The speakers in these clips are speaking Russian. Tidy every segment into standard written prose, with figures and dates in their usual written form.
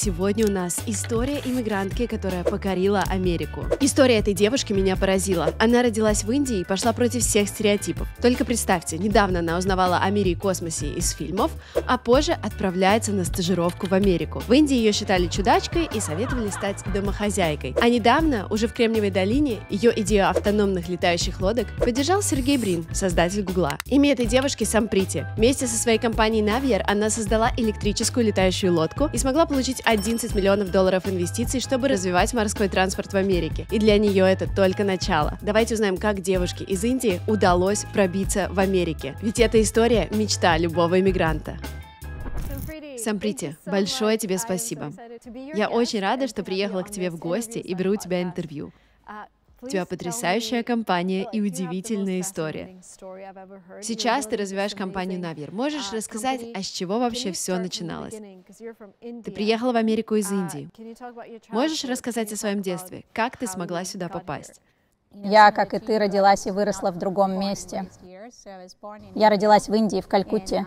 Сегодня у нас история иммигрантки, которая покорила Америку. История этой девушки меня поразила. Она родилась в Индии и пошла против всех стереотипов. Только представьте, недавно она узнавала о мире и космосе из фильмов, а позже отправляется на стажировку в Америку. В Индии ее считали чудачкой и советовали стать домохозяйкой. А недавно, уже в Кремниевой долине, ее идею автономных летающих лодок поддержал Сергей Брин, создатель Гугла. Имя этой девушки Самприти. Вместе со своей компанией Navier она создала электрическую летающую лодку и смогла получить $11 миллионов инвестиций, чтобы развивать морской транспорт в Америке. И для нее это только начало. Давайте узнаем, как девушке из Индии удалось пробиться в Америке. Ведь эта история – мечта любого иммигранта. Самприти, большое тебе спасибо. Я очень рада, что приехала к тебе в гости и беру у тебя интервью. У тебя потрясающая компания и удивительная история. Сейчас ты развиваешь компанию Navier. Можешь рассказать, а с чего вообще все начиналось? Ты приехала в Америку из Индии. Можешь рассказать о своем детстве? Как ты смогла сюда попасть? Я, как и ты, родилась и выросла в другом месте. Я родилась в Индии, в Калькутте.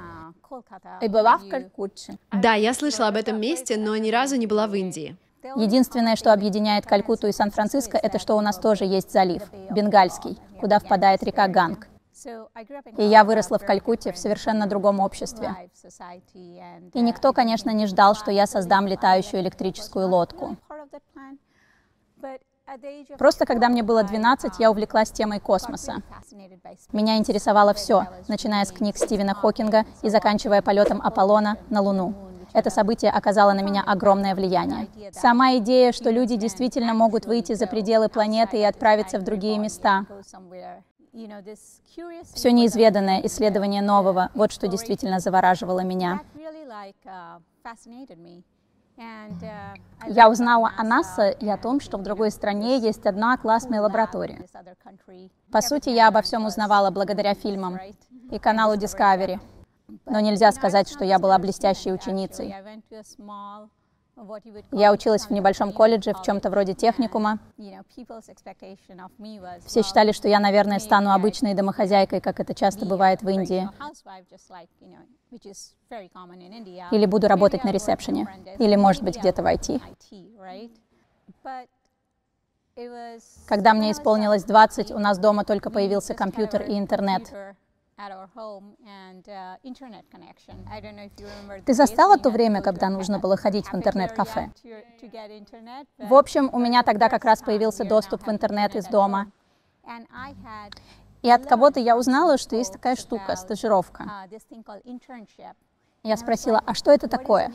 И была в Калькутте. Да, я слышала об этом месте, но ни разу не была в Индии. Единственное, что объединяет Калькутту и Сан-Франциско, это что у нас тоже есть залив, Бенгальский, куда впадает река Ганг. И я выросла в Калькутте в совершенно другом обществе. И никто, конечно, не ждал, что я создам летающую электрическую лодку. Просто когда мне было 12, я увлеклась темой космоса. Меня интересовало все, начиная с книг Стивена Хокинга и заканчивая полетом Аполлона на Луну. Это событие оказало на меня огромное влияние. Сама идея, что люди действительно могут выйти за пределы планеты и отправиться в другие места. Все неизведанное, исследование нового — вот что действительно завораживало меня. Я узнала о NASA и о том, что в другой стране есть одна классная лаборатория. По сути, я обо всем узнавала благодаря фильмам и каналу Discovery. Но нельзя сказать, что я была блестящей ученицей. Я училась в небольшом колледже, в чем-то вроде техникума. Все считали, что я, наверное, стану обычной домохозяйкой, как это часто бывает в Индии. Или буду работать на ресепшене. Или, может быть, где-то в IT. Когда мне исполнилось 20, у нас дома только появился компьютер и интернет. Ты застала то время, когда нужно было ходить в интернет-кафе? В общем, у меня тогда как раз появился доступ в интернет из дома. И от кого-то я узнала, что есть такая штука, стажировка. Я спросила, а что это такое?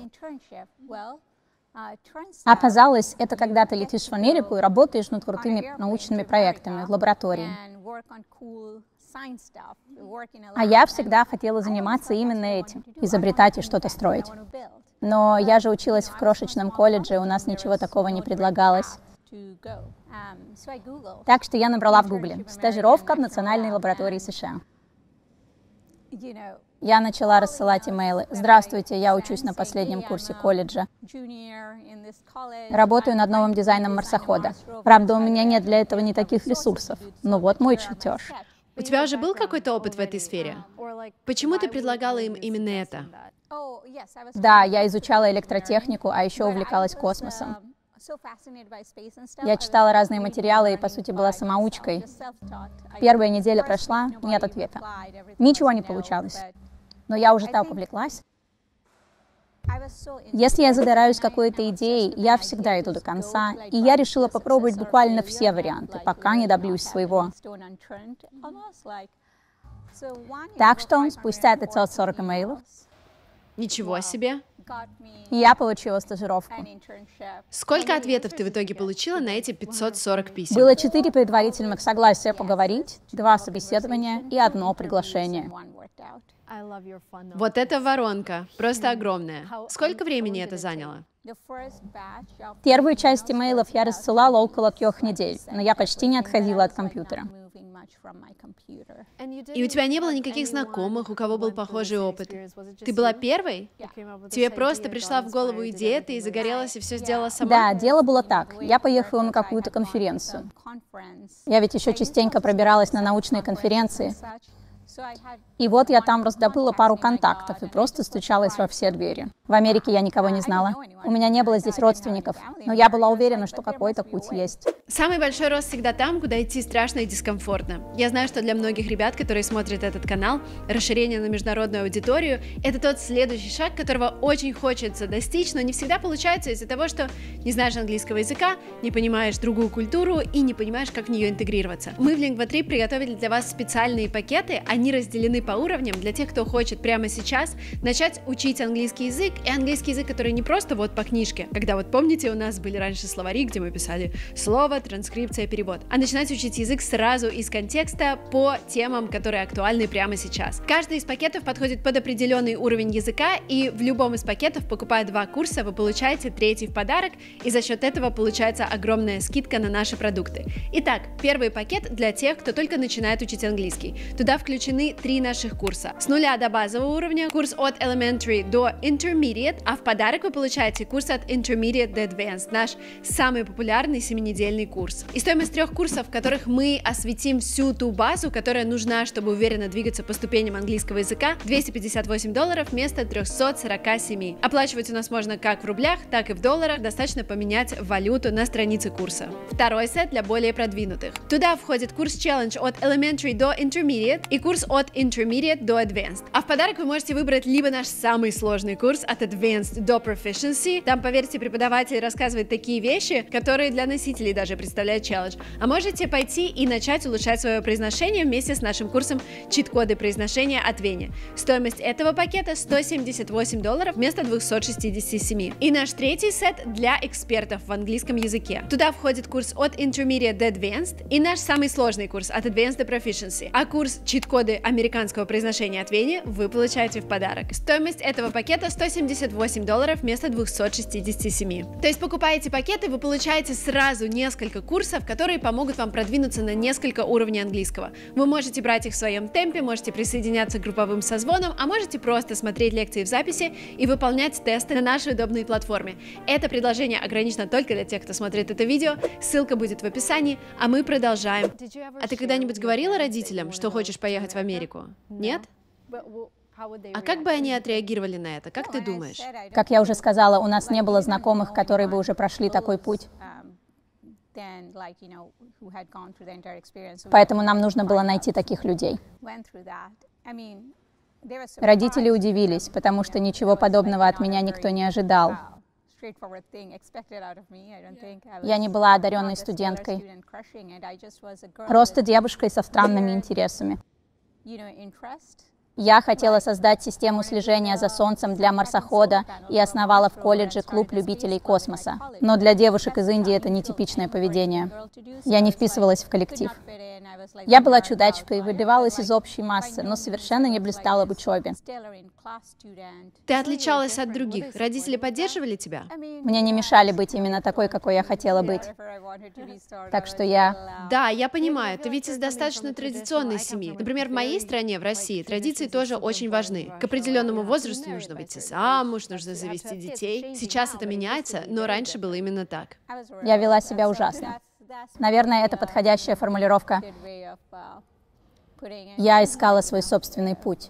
Оказалось, это когда ты летишь в Америку и работаешь над крутыми научными проектами в лаборатории. А я всегда хотела заниматься именно этим, изобретать и что-то строить. Но я же училась в крошечном колледже, у нас ничего такого не предлагалось. Так что я набрала в Гугле «Стажировка в Национальной лаборатории США». Я начала рассылать имейлы. «Здравствуйте, я учусь на последнем курсе колледжа. Работаю над новым дизайном марсохода. Правда, у меня нет для этого ни таких ресурсов. Но вот мой чертеж». У тебя уже был какой-то опыт в этой сфере? Почему ты предлагала им именно это? Да, я изучала электротехнику, а еще увлекалась космосом. Я читала разные материалы и, по сути, была самоучкой. Первая неделя прошла, нет ответа. Ничего не получалось. Но я уже так увлеклась. Если я загораюсь какой-то идеей, я всегда иду до конца, и я решила попробовать буквально все варианты, пока не добьюсь своего. Так что, спустя 540 имейлов... Ничего себе! Я получила стажировку. Сколько ответов ты в итоге получила на эти 540 писем? Было 4 предварительных согласия поговорить, 2 собеседования и 1 приглашение. Вот эта воронка, просто огромная. Сколько времени это заняло? Первую часть имейлов я рассылала около 3 недель, но я почти не отходила от компьютера. И у тебя не было никаких знакомых, у кого был похожий опыт? Ты была первой? Тебе просто пришла в голову идея, ты загорелась и все сделала сама? Да, дело было так. Я поехала на какую-то конференцию. Я ведь еще частенько пробиралась на научные конференции. И вот я там раздобыла пару контактов и просто стучалась во все двери. В Америке я никого не знала. У меня не было здесь родственников, но я была уверена, что какой-то путь есть. Самый большой рост всегда там, куда идти страшно и дискомфортно. Я знаю, что для многих ребят, которые смотрят этот канал, расширение на международную аудиторию – это тот следующий шаг, которого очень хочется достичь, но не всегда получается из-за того, что не знаешь английского языка, не понимаешь другую культуру и не понимаешь, как в нее интегрироваться. Мы в Lingva3 приготовили для вас специальные пакеты, они разделены по уровням для тех, кто хочет прямо сейчас начать учить английский язык, и английский язык, который не просто вот по книжке, когда вот помните, у нас были раньше словари, где мы писали слово, транскрипция, перевод, а начинать учить язык сразу из контекста по темам, которые актуальны прямо сейчас. Каждый из пакетов подходит под определенный уровень языка, и в любом из пакетов, покупая два курса, вы получаете третий в подарок, и за счет этого получается огромная скидка на наши продукты. Итак, первый пакет для тех, кто только начинает учить английский. Туда включены три наших курса. С нуля до базового уровня, курс от Elementary до Intermediate, а в подарок вы получаете курс от Intermediate до Advanced, наш самый популярный семинедельный курс. И стоимость трех курсов, в которых мы осветим всю ту базу, которая нужна, чтобы уверенно двигаться по ступеням английского языка, $258 вместо 347. Оплачивать у нас можно как в рублях, так и в долларах, достаточно поменять валюту на странице курса. Второй сет для более продвинутых. Туда входит курс Challenge от Elementary до Intermediate и курс от Intermediate до Advanced. А в подарок вы можете выбрать либо наш самый сложный курс от Advanced до Proficiency, там, поверьте, преподаватель рассказывает такие вещи, которые для носителей даже представляют челлендж, а можете пойти и начать улучшать свое произношение вместе с нашим курсом чит-коды произношения от Вени. Стоимость этого пакета $178 вместо 267. И наш третий сет для экспертов в английском языке. Туда входит курс от Intermediate до Advanced и наш самый сложный курс от Advanced до Proficiency, а курс чит-коды американского произношения от Вени вы получаете в подарок. Стоимость этого пакета $178 вместо 267. То есть покупаете пакеты, вы получаете сразу несколько курсов, которые помогут вам продвинуться на несколько уровней английского. Вы можете брать их в своем темпе, можете присоединяться к групповым созвонам, а можете просто смотреть лекции в записи и выполнять тесты на нашей удобной платформе. Это предложение ограничено только для тех, кто смотрит это видео, ссылка будет в описании, а мы продолжаем. А ты когда-нибудь говорила родителям, что хочешь поехать в Америку? Нет? А как бы они отреагировали на это? Как ты думаешь? Как я уже сказала, у нас не было знакомых, которые бы уже прошли такой путь. Поэтому нам нужно было найти таких людей. Родители удивились, потому что ничего подобного от меня никто не ожидал. Я не была одаренной студенткой, просто девушкой со странными интересами. Я хотела создать систему слежения за Солнцем для марсохода и основала в колледже клуб любителей космоса. Но для девушек из Индии это нетипичное поведение. Я не вписывалась в коллектив. Я была чудачкой, выбивалась из общей массы, но совершенно не блистала в учебе. Ты отличалась от других. Родители поддерживали тебя? Мне не мешали быть именно такой, какой я хотела быть. Так что я... Да, я понимаю. Ты ведь из достаточно традиционной семьи. Например, в моей стране, в России, традиции тоже очень важны. К определенному возрасту нужно выйти замуж, нужно завести детей. Сейчас это меняется, но раньше было именно так. Я вела себя ужасно. Наверное, это подходящая формулировка. Я искала свой собственный путь.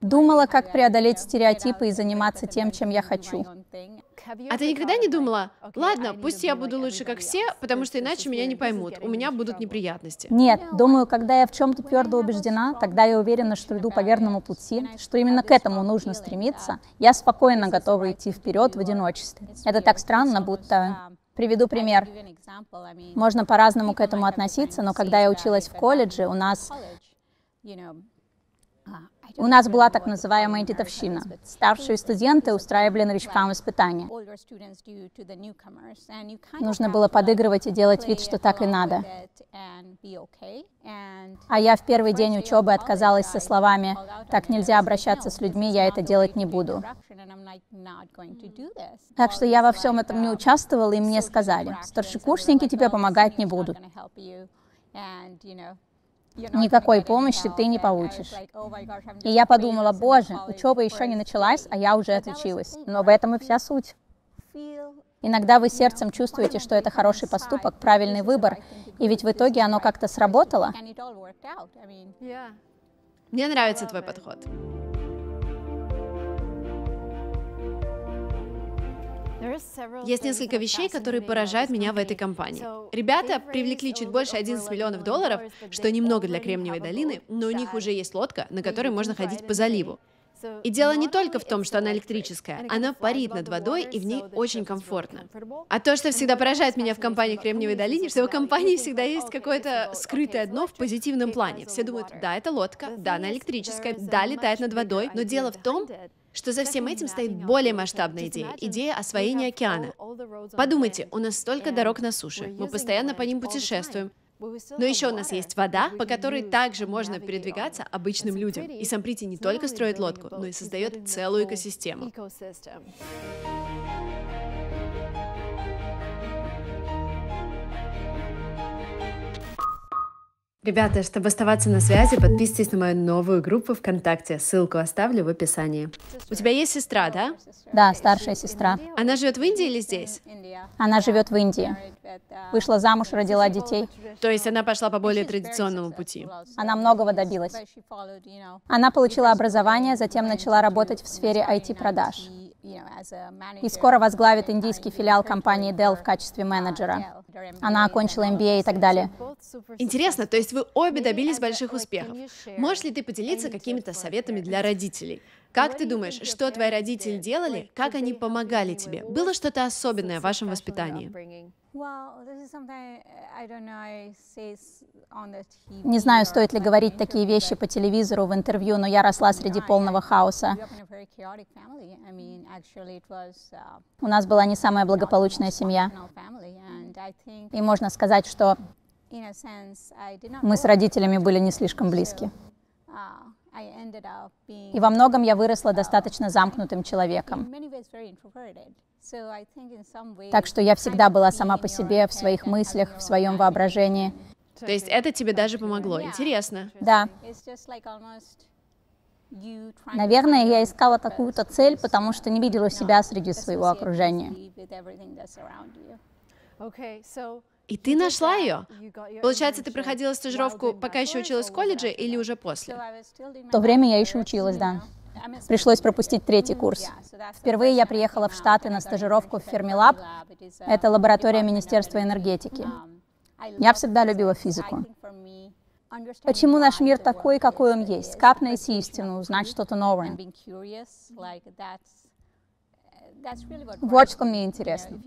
Думала, как преодолеть стереотипы и заниматься тем, чем я хочу. А ты никогда не думала, ладно, пусть я буду лучше, как все, потому что иначе меня не поймут, у меня будут неприятности? Нет, думаю, когда я в чем-то твердо убеждена, тогда я уверена, что иду по верному пути, что именно к этому нужно стремиться. Я спокойно готова идти вперед в одиночестве. Это так странно, будто... Приведу пример. Можно по-разному к этому относиться, но когда я училась в колледже, у нас была так называемая дедовщина. Старшие студенты устраивали новичкам испытания. Нужно было подыгрывать и делать вид, что так и надо. А я в первый день учебы отказалась со словами «Так нельзя обращаться с людьми, я это делать не буду». Так что я во всем этом не участвовала, и мне сказали «Старшекурсники тебе помогать не будут». Никакой помощи ты не получишь. И я подумала, боже, учеба еще не началась, а я уже отучилась. Но в этом и вся суть. Иногда вы сердцем чувствуете, что это хороший поступок, правильный выбор, и ведь в итоге оно как-то сработало. Мне нравится твой подход. Есть несколько вещей, которые поражают меня в этой компании. Ребята привлекли чуть больше 11 миллионов долларов, что немного для Кремниевой долины, но у них уже есть лодка, на которой можно ходить по заливу. И дело не только в том, что она электрическая, она парит над водой, и в ней очень комфортно. А то, что всегда поражает меня в компании Кремниевой долины, что у компании всегда есть какое-то скрытое дно в позитивном плане. Все думают, да, это лодка, да, она электрическая, да, летает над водой, но дело в том, что за всем этим стоит более масштабная идея, идея освоения океана. Подумайте, у нас столько дорог на суше, мы постоянно по ним путешествуем, но еще у нас есть вода, по которой также можно передвигаться обычным людям. И Самприти не только строит лодку, но и создает целую экосистему. Ребята, чтобы оставаться на связи, подписывайтесь на мою новую группу ВКонтакте. Ссылку оставлю в описании. У тебя есть сестра, да? Да, старшая сестра. Она живет в Индии или здесь? Она живет в Индии. Вышла замуж, родила детей. То есть она пошла по более традиционному пути? Она многого добилась. Она получила образование, затем начала работать в сфере IT-продаж. И скоро возглавит индийский филиал компании Dell в качестве менеджера. Она окончила MBA и так далее. Интересно, то есть вы обе добились больших успехов. Можешь ли ты поделиться какими-то советами для родителей? Как ты думаешь, что твои родители делали, как они помогали тебе? Было что-то особенное в вашем воспитании? Не знаю, стоит ли говорить такие вещи по телевизору, в интервью, но я росла среди полного хаоса. У нас была не самая благополучная семья. И можно сказать, что мы с родителями были не слишком близки. И во многом я выросла достаточно замкнутым человеком. Так что я всегда была сама по себе, в своих мыслях, в своем воображении. То есть это тебе даже помогло? Интересно. Да. Наверное, я искала какую-то цель, потому что не видела себя среди своего окружения. И ты нашла ее? Получается, ты проходила стажировку, пока еще училась в колледже или уже после? В то время я еще училась, да. Пришлось пропустить третий курс. Впервые я приехала в Штаты на стажировку в Ферми-Лаб. Это лаборатория Министерства энергетики. Я всегда любила физику. Почему наш мир такой, какой он есть? Как найти истину, узнать что-то новое? Вот что мне интересно.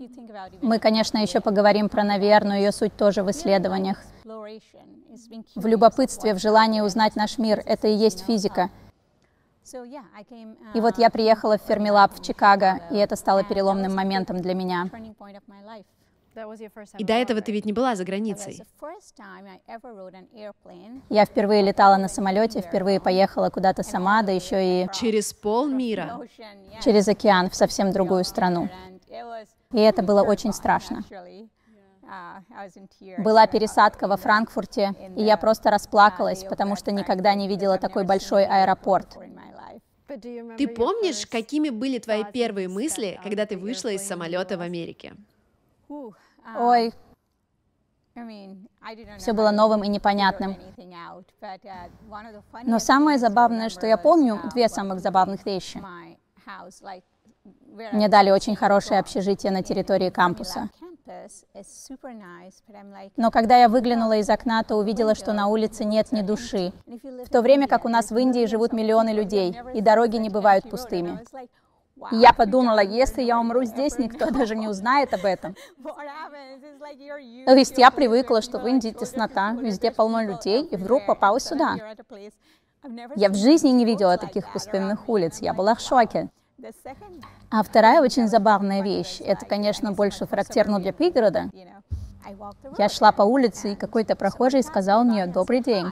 Мы, конечно, еще поговорим про Navier, но ее суть тоже в исследованиях. В любопытстве, в желании узнать наш мир — это и есть физика. И вот я приехала в Ферми-Лаб в Чикаго, и это стало переломным моментом для меня. И до этого ты ведь не была за границей. Я впервые летала на самолете, впервые поехала куда-то сама, да еще и... Через полмира. Через океан, в совсем другую страну. И это было очень страшно. Была пересадка во Франкфурте, и я просто расплакалась, потому что никогда не видела такой большой аэропорт. Ты помнишь, какими были твои первые мысли, когда ты вышла из самолета в Америке? Ой, все было новым и непонятным. Но самое забавное, что я помню, две самых забавных вещи. Мне дали очень хорошее общежитие на территории кампуса. Но когда я выглянула из окна, то увидела, что на улице нет ни души. В то время как у нас в Индии живут миллионы людей, и дороги не бывают пустыми. Я подумала, если я умру здесь, никто даже не узнает об этом. То есть я привыкла, что в Индии теснота, везде полно людей, и вдруг попала сюда. Я в жизни не видела таких пустынных улиц, я была в шоке. А вторая очень забавная вещь, это, конечно, больше характерно для пригорода. Я шла по улице, и какой-то прохожий сказал мне «Добрый день».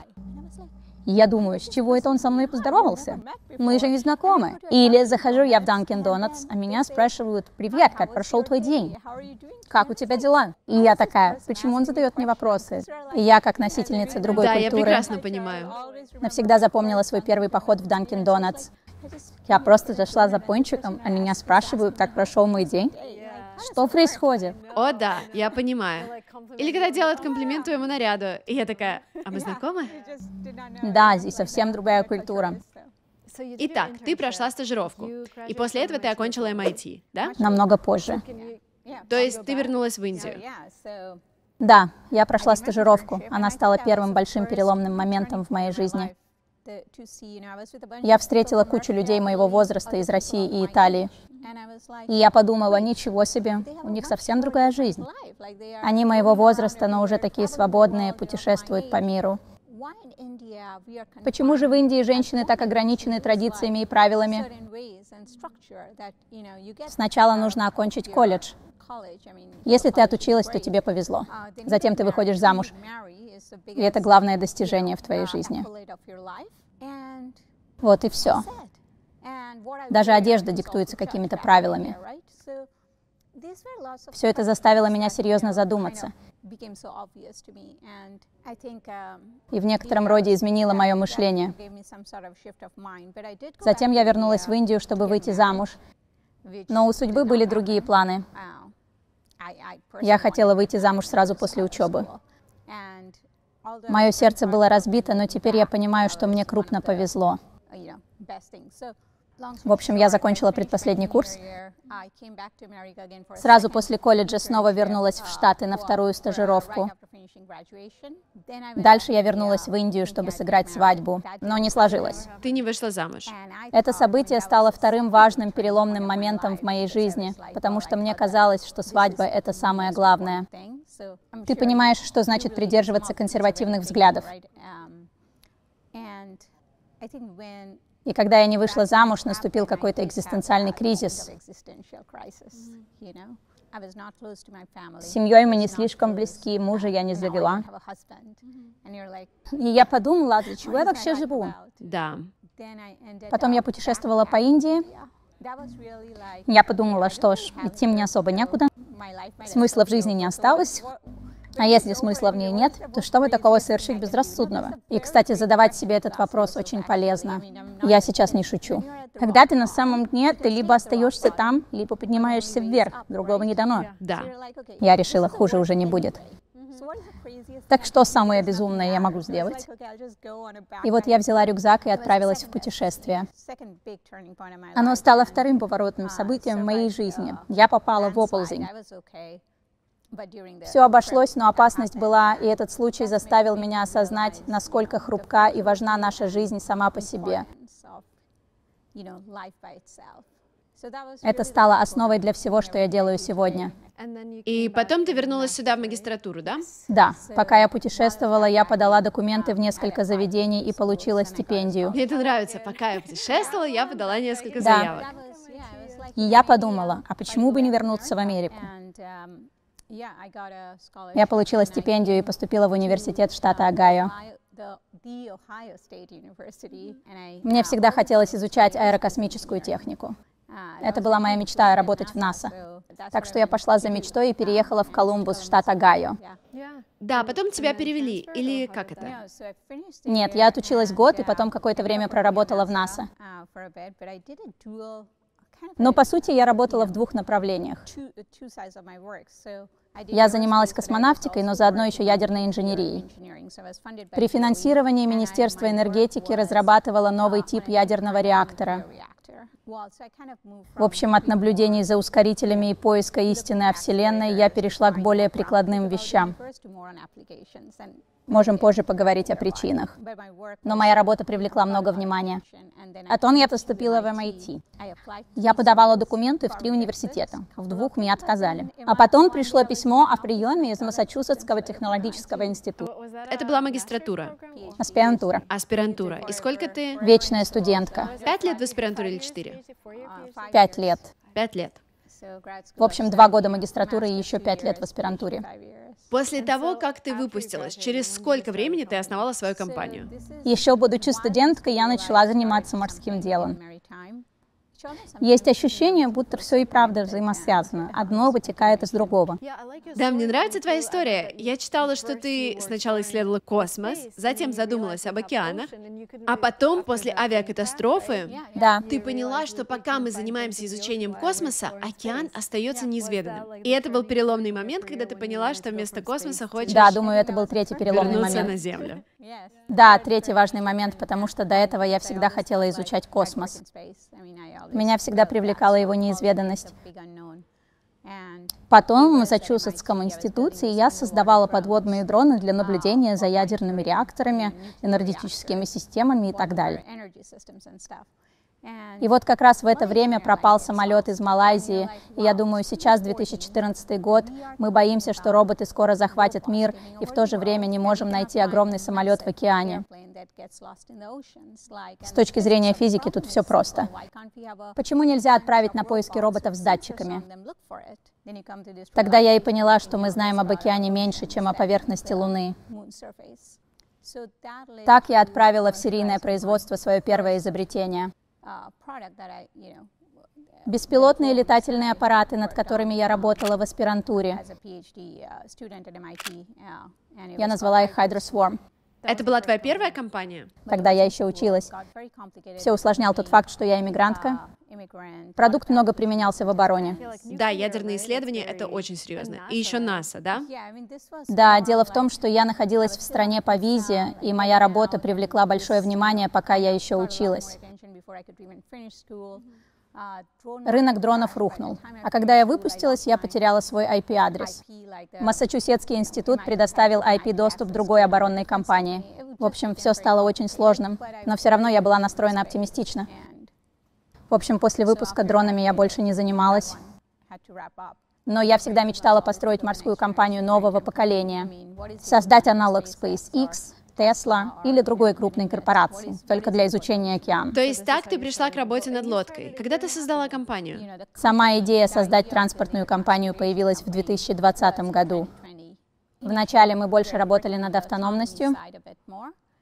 И я думаю, с чего это он со мной поздоровался? Мы же не знакомы. Или захожу я в Dunkin' Donuts, а меня спрашивают «Привет, как прошел твой день? Как у тебя дела?» И я такая, почему он задает мне вопросы? И я, как носительница другой культуры... Да, я прекрасно понимаю. Навсегда запомнила свой первый поход в Dunkin' Donuts. Я просто зашла за пончиком, а меня спрашивают, как прошел мой день. Что происходит? О, да, я понимаю. Или когда делают комплимент твоему наряду, и я такая, а мы знакомы? Да, здесь совсем другая культура. Итак, ты прошла стажировку, и после этого ты окончила MIT, да? Намного позже. То есть ты вернулась в Индию? Да, я прошла стажировку. Она стала первым большим переломным моментом в моей жизни. Я встретила кучу людей моего возраста из России и Италии. И я подумала, ничего себе, у них совсем другая жизнь. Они моего возраста, но уже такие свободные, путешествуют по миру. Почему же в Индии женщины так ограничены традициями и правилами? Сначала нужно окончить колледж. Если ты отучилась, то тебе повезло. Затем ты выходишь замуж. И это главное достижение в твоей жизни. Вот и все. Даже одежда диктуется какими-то правилами. Все это заставило меня серьезно задуматься. И в некотором роде изменило мое мышление. Затем я вернулась в Индию, чтобы выйти замуж. Но у судьбы были другие планы. Я хотела выйти замуж сразу после учебы. Мое сердце было разбито, но теперь я понимаю, что мне крупно повезло. В общем, я закончила предпоследний курс. Сразу после колледжа снова вернулась в Штаты на вторую стажировку. Дальше я вернулась в Индию, чтобы сыграть свадьбу, но не сложилось. Ты не вышла замуж. Это событие стало вторым важным переломным моментом в моей жизни, потому что мне казалось, что свадьба — это самое главное. Ты понимаешь, что значит придерживаться консервативных взглядов. И когда я не вышла замуж, наступил какой-то экзистенциальный кризис. С семьей мы не слишком близки, мужа я не завела. И я подумала, а для чего я вообще живу? Да. Потом я путешествовала по Индии. Я подумала, что ж, идти мне особо некуда. Смысла в жизни не осталось. А если смысла в ней нет, то что бы такого совершить безрассудного? И, кстати, задавать себе этот вопрос очень полезно. Я сейчас не шучу. Когда ты на самом дне, ты либо остаешься там, либо поднимаешься вверх. Другого не дано. Да. Я решила, хуже уже не будет. Так что самое безумное я могу сделать? И вот я взяла рюкзак и отправилась в путешествие. Оно стало вторым поворотным событием в моей жизни. Я попала в оползень. Все обошлось, но опасность была, и этот случай заставил меня осознать, насколько хрупка и важна наша жизнь сама по себе. Это стало основой для всего, что я делаю сегодня. И потом ты вернулась сюда в магистратуру, да? Да. Пока я путешествовала, я подала документы в несколько заведений и получила стипендию. Мне это нравится. Пока я путешествовала, я подала несколько заявок. И я подумала, а почему бы не вернуться в Америку? Я получила стипендию и поступила в университет штата Огайо. Мне всегда хотелось изучать аэрокосмическую технику. Это была моя мечта — работать в НАСА. Так что я пошла за мечтой и переехала в Колумбус, штат Огайо. Да, потом тебя перевели, или как это? Нет, я отучилась год и потом какое-то время проработала в НАСА. Но, по сути, я работала в двух направлениях. Я занималась космонавтикой, но заодно еще ядерной инженерией. При финансировании Министерства энергетики разрабатывала новый тип ядерного реактора. В общем, от наблюдений за ускорителями и поиска истины о Вселенной я перешла к более прикладным вещам. Можем позже поговорить о причинах. Но моя работа привлекла много внимания. А потом я поступила в MIT. Я подавала документы в 3 университета. В 2 мне отказали. А потом пришло письмо о приеме из Массачусетского технологического института. Это была магистратура? Аспирантура. Аспирантура. И сколько ты? Вечная студентка. 5 лет в аспирантуре или 4? 5 лет. 5 лет. В общем, 2 года магистратуры и еще 5 лет в аспирантуре. После того, как ты выпустилась, через сколько времени ты основала свою компанию? Еще будучи студенткой, я начала заниматься морским делом. Есть ощущение, будто все и правда взаимосвязано. Одно вытекает из другого. Да, мне нравится твоя история. Я читала, что ты сначала исследовала космос, затем задумалась об океанах, а потом, после авиакатастрофы, да, ты поняла, что пока мы занимаемся изучением космоса, океан остается неизведанным. И это был переломный момент, когда ты поняла, что вместо космоса хочешь... Да, думаю, это был третий переломный момент. Вернуться на Землю. Да, третий важный момент, потому что до этого я всегда хотела изучать космос. Меня всегда привлекала его неизведанность. Потом в Массачусетском институте я создавала подводные дроны для наблюдения за ядерными реакторами, энергетическими системами и так далее. И вот как раз в это время пропал самолет из Малайзии, и я думаю, сейчас 2014 год, мы боимся, что роботы скоро захватят мир, и в то же время не можем найти огромный самолет в океане. С точки зрения физики тут все просто. Почему нельзя отправить на поиски роботов с датчиками? Тогда я и поняла, что мы знаем об океане меньше, чем о поверхности Луны. Так я отправила в серийное производство свое первое изобретение. Беспилотные летательные аппараты, над которыми я работала в аспирантуре. Я назвала их Hydra Swarm. Это была твоя первая компания? Тогда я еще училась. Все усложнял тот факт, что я иммигрантка. Продукт много применялся в обороне. Да, ядерные исследования — это очень серьезно. И еще НАСА, да? Да, дело в том, что я находилась в стране по визе, и моя работа привлекла большое внимание, пока я еще училась. Рынок дронов рухнул. А когда я выпустилась, я потеряла свой IP-адрес. Массачусетский институт предоставил IP-доступ другой оборонной компании. В общем, все стало очень сложным, но все равно я была настроена оптимистично. В общем, после выпуска дронами я больше не занималась. Но я всегда мечтала построить морскую компанию нового поколения, создать аналог SpaceX, Tesla или другой крупной корпорации, только для изучения океана. То есть так ты пришла к работе над лодкой. Когда ты создала компанию? Сама идея создать транспортную компанию появилась в 2020 году. Вначале мы больше работали над автономностью,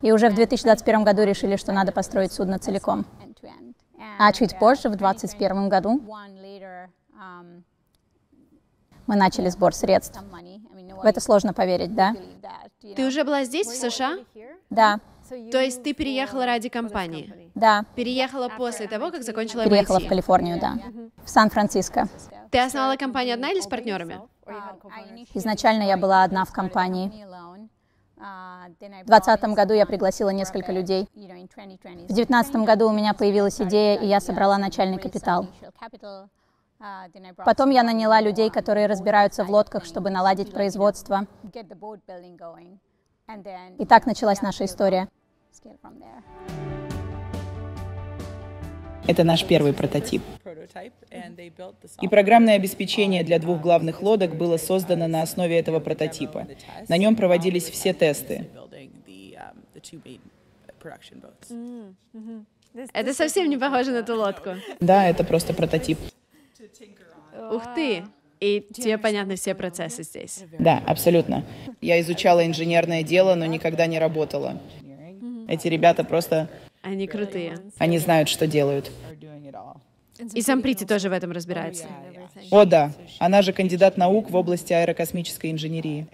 и уже в 2021 году решили, что надо построить судно целиком. А чуть позже, в 2021 году, мы начали сбор средств. В это сложно поверить, да? Ты уже была здесь, в США? Да. То есть ты переехала ради компании? Да. Переехала после того, как закончила MIT? Переехала в Калифорнию, да. В Сан-Франциско. Ты основала компанию одна или с партнерами? Изначально я была одна в компании. В 2020 году я пригласила несколько людей. В 2019 году у меня появилась идея, и я собрала начальный капитал. Потом я наняла людей, которые разбираются в лодках, чтобы наладить производство. И так началась наша история. Это наш первый прототип. И программное обеспечение для двух главных лодок было создано на основе этого прототипа. На нем проводились все тесты. Это совсем не похоже на ту лодку. Да, это просто прототип. Ух ты! И тебе понятны все процессы здесь? Да, абсолютно. Я изучала инженерное дело, но никогда не работала. Эти ребята просто... Они крутые. Они знают, что делают. И Самприти тоже в этом разбирается. О, да. Она же кандидат наук в области аэрокосмической инженерии.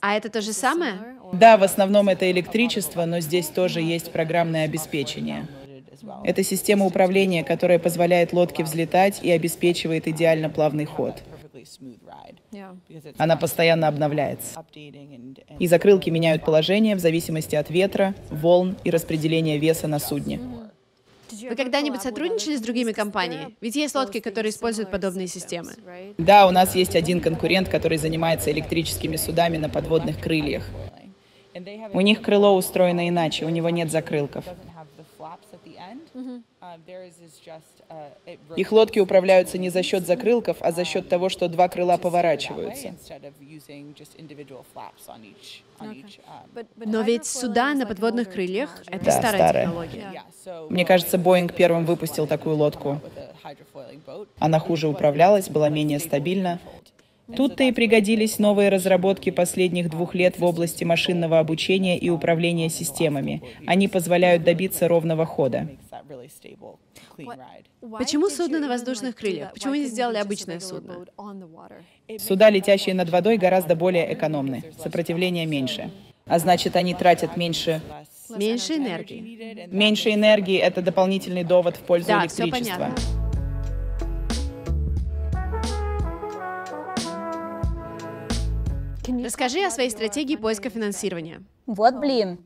А это то же самое? Да, в основном это электричество, но здесь тоже есть программное обеспечение. Это система управления, которая позволяет лодке взлетать и обеспечивает идеально плавный ход. Она постоянно обновляется. И закрылки меняют положение в зависимости от ветра, волн и распределения веса на судне. Вы когда-нибудь сотрудничали с другими компаниями? Ведь есть лодки, которые используют подобные системы. Да, у нас есть один конкурент, который занимается электрическими судами на подводных крыльях. У них крыло устроено иначе, у него нет закрылков. Их лодки управляются не за счет закрылков, а за счет того, что два крыла поворачиваются. Но ведь суда на подводных крыльях — это старая технология. Мне кажется, Боинг первым выпустил такую лодку. Она хуже управлялась, была менее стабильна. Тут-то и пригодились новые разработки последних 2 лет в области машинного обучения и управления системами. Они позволяют добиться ровного хода. Почему судно на воздушных крыльях? Почему не сделали обычное судно? Суда, летящие над водой, гораздо более экономны, сопротивление меньше. А значит, они тратят меньше... Меньше энергии. Меньше энергии — это дополнительный довод в пользу электричества. Да, все понятно. Расскажи о своей стратегии поиска финансирования. Вот блин.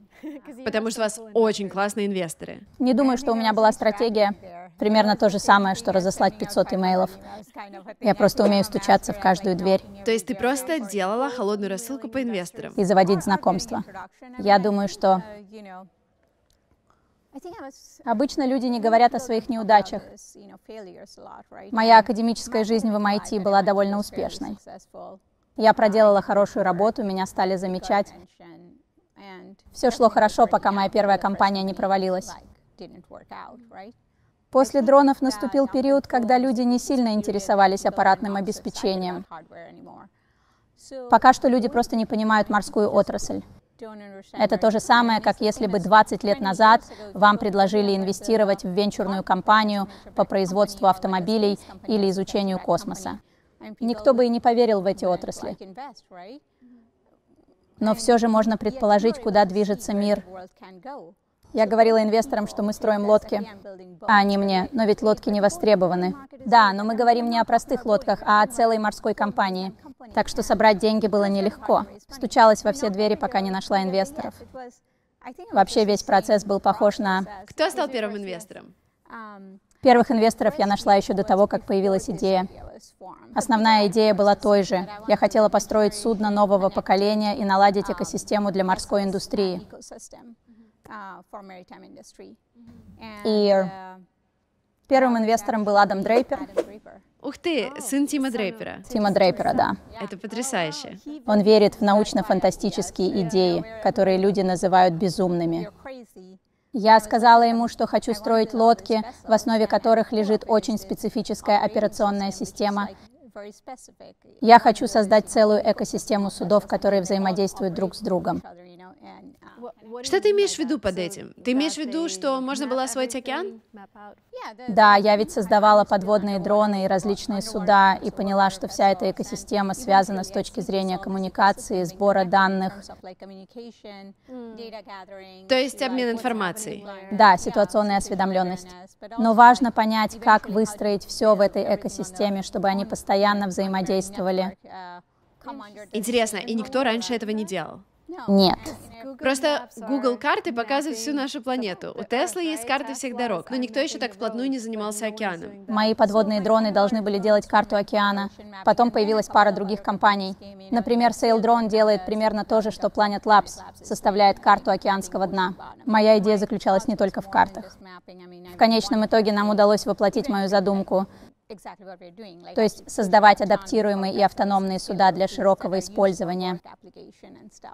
Потому что у вас очень классные инвесторы. Не думаю, что у меня была стратегия. Примерно то же самое, что разослать 500 имейлов. Я просто умею стучаться в каждую дверь. То есть ты просто делала холодную рассылку по инвесторам? И заводить знакомства. Я думаю, что... Обычно люди не говорят о своих неудачах. Моя академическая жизнь в MIT была довольно успешной. Я проделала хорошую работу, меня стали замечать. Все шло хорошо, пока моя первая компания не провалилась. После дронов наступил период, когда люди не сильно интересовались аппаратным обеспечением. Пока что люди просто не понимают морскую отрасль. Это то же самое, как если бы 20 лет назад вам предложили инвестировать в венчурную компанию по производству автомобилей или изучению космоса. Никто бы и не поверил в эти отрасли. Но все же можно предположить, куда движется мир. Я говорила инвесторам, что мы строим лодки, а они мне: но ведь лодки не востребованы. Да, но мы говорим не о простых лодках, а о целой морской компании. Так что собрать деньги было нелегко. Стучалась во все двери, пока не нашла инвесторов. Вообще весь процесс был похож на... Кто стал первым инвестором? Первых инвесторов я нашла еще до того, как появилась идея. Основная идея была той же. Я хотела построить судно нового поколения и наладить экосистему для морской индустрии. И первым инвестором был Адам Дрейпер. Ух ты, сын Тима Дрейпера. Тима Дрейпера, да. Это потрясающе. Он верит в научно-фантастические идеи, которые люди называют безумными. Я сказала ему, что хочу строить лодки, в основе которых лежит очень специфическая операционная система. Я хочу создать целую экосистему судов, которые взаимодействуют друг с другом. Что ты имеешь в виду под этим? Ты имеешь в виду, что можно было освоить океан? Да, я ведь создавала подводные дроны и различные суда, и поняла, что вся эта экосистема связана с точки зрения коммуникации, сбора данных. То есть обмен информацией? Да, ситуационная осведомленность. Но важно понять, как выстроить все в этой экосистеме, чтобы они постоянно взаимодействовали. Интересно, и никто раньше этого не делал? Нет. Просто Google карты показывают всю нашу планету. У Tesla есть карты всех дорог, но никто еще так вплотную не занимался океаном. Мои подводные дроны должны были делать карту океана. Потом появилась пара других компаний. Например, Sail Drone делает примерно то же, что Planet Labs, составляет карту океанского дна. Моя идея заключалась не только в картах. В конечном итоге нам удалось воплотить мою задумку. То есть создавать адаптируемые и автономные суда для широкого использования.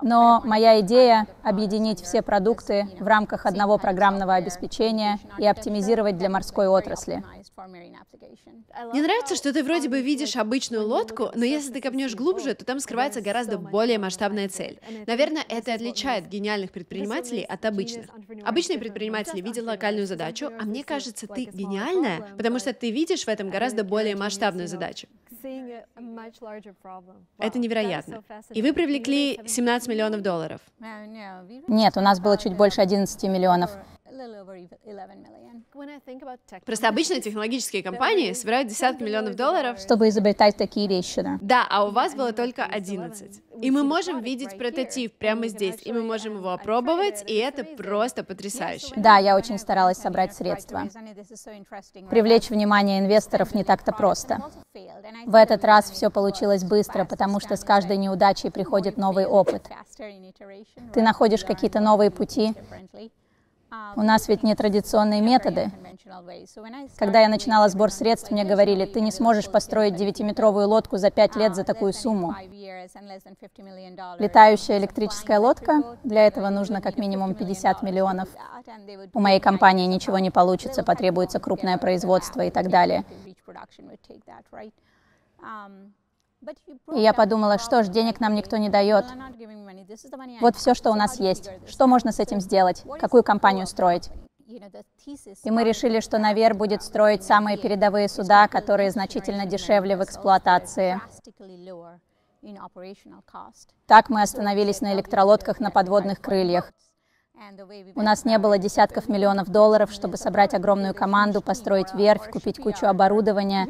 Но моя идея — объединить все продукты в рамках одного программного обеспечения и оптимизировать для морской отрасли. Мне нравится, что ты вроде бы видишь обычную лодку, но если ты копнешь глубже, то там скрывается гораздо более масштабная цель. Наверное, это отличает гениальных предпринимателей от обычных. Обычные предприниматели видят локальную задачу, а мне кажется, ты гениальная, потому что ты видишь в этом гораздо более масштабную задачу. Это невероятно. И вы привлекли $17 миллионов. Нет, у нас было чуть больше 11 миллионов. Просто обычно технологические компании собирают десятки миллионов $, чтобы изобретать такие вещи. Да, а у вас было только 11. И мы можем видеть прототип прямо здесь, и мы можем его опробовать, и это просто потрясающе. Да, я очень старалась собрать средства. Привлечь внимание инвесторов не так-то просто. В этот раз все получилось быстро, потому что с каждой неудачей приходит новый опыт. Ты находишь какие-то новые пути. У нас ведь нетрадиционные методы. Когда я начинала сбор средств, мне говорили: ты не сможешь построить 9-метровую лодку за 5 лет за такую сумму. Летающая электрическая лодка? Для этого нужно как минимум 50 миллионов. У моей компании ничего не получится, потребуется крупное производство и так далее. И я подумала: что ж, денег нам никто не дает. Вот все, что у нас есть. Что можно с этим сделать? Какую компанию строить? И мы решили, что Navier будет строить самые передовые суда, которые значительно дешевле в эксплуатации. Так мы остановились на электролодках на подводных крыльях. У нас не было десятков миллионов долларов, чтобы собрать огромную команду, построить верфь, купить кучу оборудования.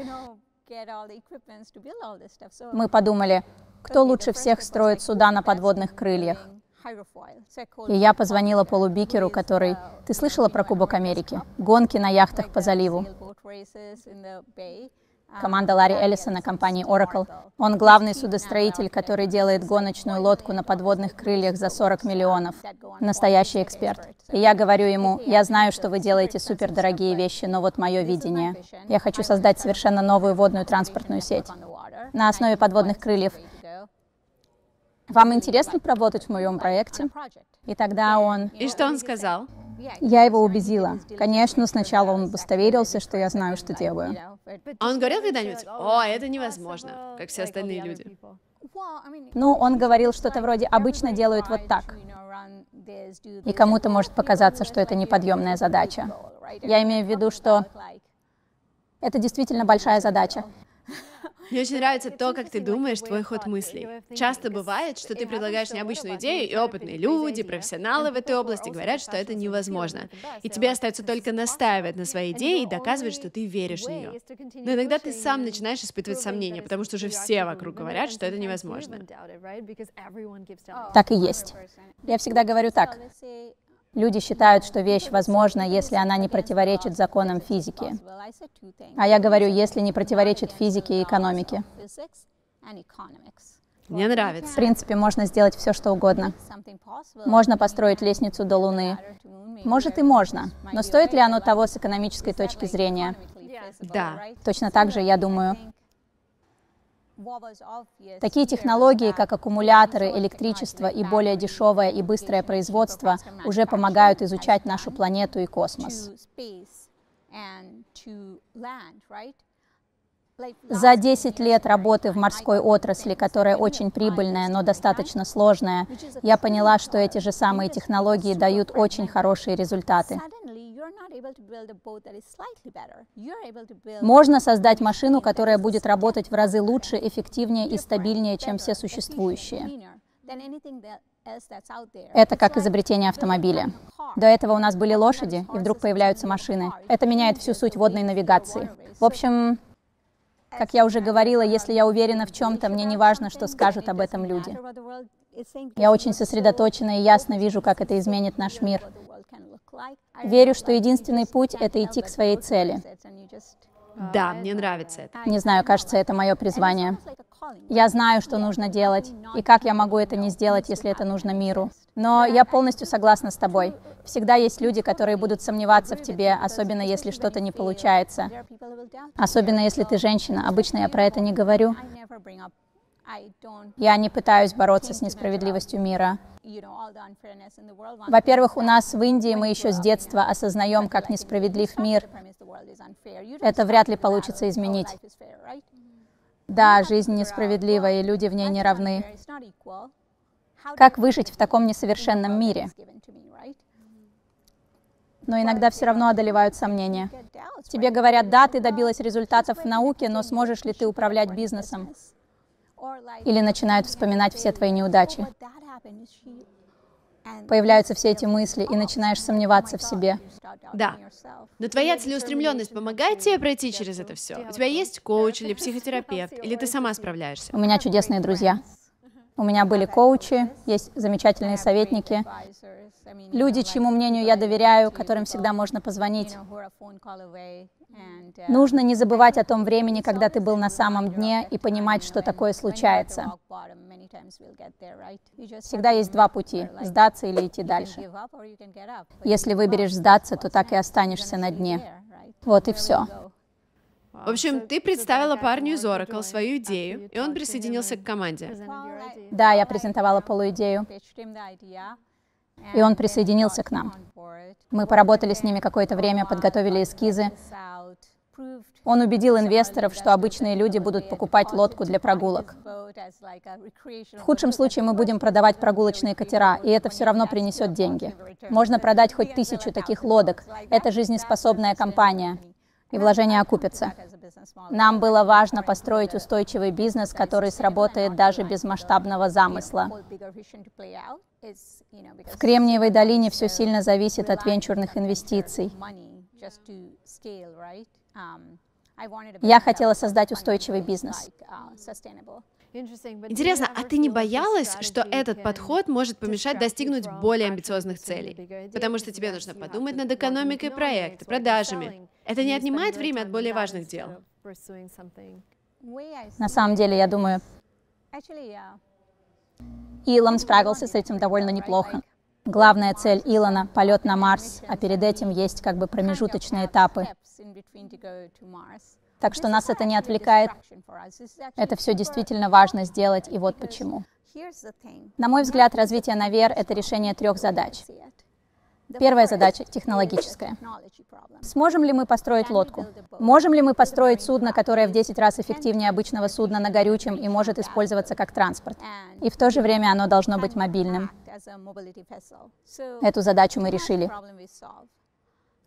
Мы подумали, кто лучше всех строит суда на подводных крыльях. И я позвонила Полу Бикеру, который... Ты слышала про Кубок Америки? Гонки на яхтах по заливу. Команда Ларри Эллисона, компании Oracle. Он главный судостроитель, который делает гоночную лодку на подводных крыльях за 40 миллионов. Настоящий эксперт. И я говорю ему, я знаю, что вы делаете супердорогие вещи, но вот мое видение. Я хочу создать совершенно новую водную транспортную сеть на основе подводных крыльев. Вам интересно работать в моем проекте? И тогда он... И что он сказал? Я его убедила. Конечно, сначала он удостоверился, что я знаю, что делаю. А он говорил когда-нибудь, о, это невозможно, как все остальные люди? Ну, он говорил что-то вроде, обычно делают вот так. И кому-то может показаться, что это неподъемная задача. Я имею в виду, что это действительно большая задача. Мне очень нравится то, как ты думаешь, твой ход мыслей. Часто бывает, что ты предлагаешь необычную идею, и опытные люди, профессионалы в этой области говорят, что это невозможно. И тебе остается только настаивать на своей идее и доказывать, что ты веришь в нее. Но иногда ты сам начинаешь испытывать сомнения, потому что уже все вокруг говорят, что это невозможно. Так и есть. Я всегда говорю так. Люди считают, что вещь возможна, если она не противоречит законам физики. А я говорю, если не противоречит физике и экономике. Мне нравится. В принципе, можно сделать все, что угодно. Можно построить лестницу до Луны. Может и можно, но стоит ли оно того с экономической точки зрения? Да. Точно так же, я думаю. Такие технологии, как аккумуляторы, электричество и более дешевое и быстрое производство, уже помогают изучать нашу планету и космос. За 10 лет работы в морской отрасли, которая очень прибыльная, но достаточно сложная, я поняла, что эти же самые технологии дают очень хорошие результаты. Можно создать машину, которая будет работать в разы лучше, эффективнее и стабильнее, чем все существующие. Это как изобретение автомобиля. До этого у нас были лошади, и вдруг появляются машины. Это меняет всю суть водной навигации. В общем, как я уже говорила, если я уверена в чем-то, мне не важно, что скажут об этом люди. Я очень сосредоточена и ясно вижу, как это изменит наш мир. Верю, что единственный путь — это идти к своей цели. Да, мне нравится это. Не знаю, кажется, это мое призвание. Я знаю, что нужно делать, и как я могу это не сделать, если это нужно миру. Но я полностью согласна с тобой. Всегда есть люди, которые будут сомневаться в тебе, особенно если что-то не получается. Особенно если ты женщина. Обычно я про это не говорю. Я не пытаюсь бороться с несправедливостью мира. Во-первых, у нас в Индии мы еще с детства осознаем, как несправедлив мир. Это вряд ли получится изменить. Да, жизнь несправедлива, и люди в ней не равны. Как выжить в таком несовершенном мире? Но иногда все равно одолевают сомнения. Тебе говорят, да, ты добилась результатов в науке, но сможешь ли ты управлять бизнесом? Или начинают вспоминать все твои неудачи. Появляются все эти мысли, и начинаешь сомневаться в себе. Да. Но твоя целеустремленность помогает тебе пройти через это все? У тебя есть коуч или психотерапевт, или ты сама справляешься? У меня чудесные друзья. У меня были коучи, есть замечательные советники, люди, чьему мнению я доверяю, которым всегда можно позвонить. Нужно не забывать о том времени, когда ты был на самом дне, и понимать, что такое случается. Всегда есть два пути – сдаться или идти дальше. Если выберешь сдаться, то так и останешься на дне. Вот и все. В общем, ты представила парню из Oracle свою идею, и он присоединился к команде. Да, я презентовала Полу идею, и он присоединился к нам. Мы поработали с ними какое-то время, подготовили эскизы, Он убедил инвесторов, что обычные люди будут покупать лодку для прогулок. В худшем случае мы будем продавать прогулочные катера, и это все равно принесет деньги. Можно продать хоть 1000 таких лодок. Это жизнеспособная компания, и вложения окупятся. Нам было важно построить устойчивый бизнес, который сработает даже без масштабного замысла. В Кремниевой долине все сильно зависит от венчурных инвестиций. Я хотела создать устойчивый бизнес. Интересно, а ты не боялась, что этот подход может помешать достигнуть более амбициозных целей? Потому что тебе нужно подумать над экономикой проекта, продажами. Это не отнимает время от более важных дел? На самом деле, я думаю, Илон справился с этим довольно неплохо. Главная цель Илона — полет на Марс, а перед этим есть как бы промежуточные этапы. Так что нас это не отвлекает. Это все действительно важно сделать, и вот почему. На мой взгляд, развитие Navier — это решение 3 задач. Первая задача — технологическая. Сможем ли мы построить лодку? Можем ли мы построить судно, которое в 10 раз эффективнее обычного судна на горючем и может использоваться как транспорт? И в то же время оно должно быть мобильным. Эту задачу мы решили.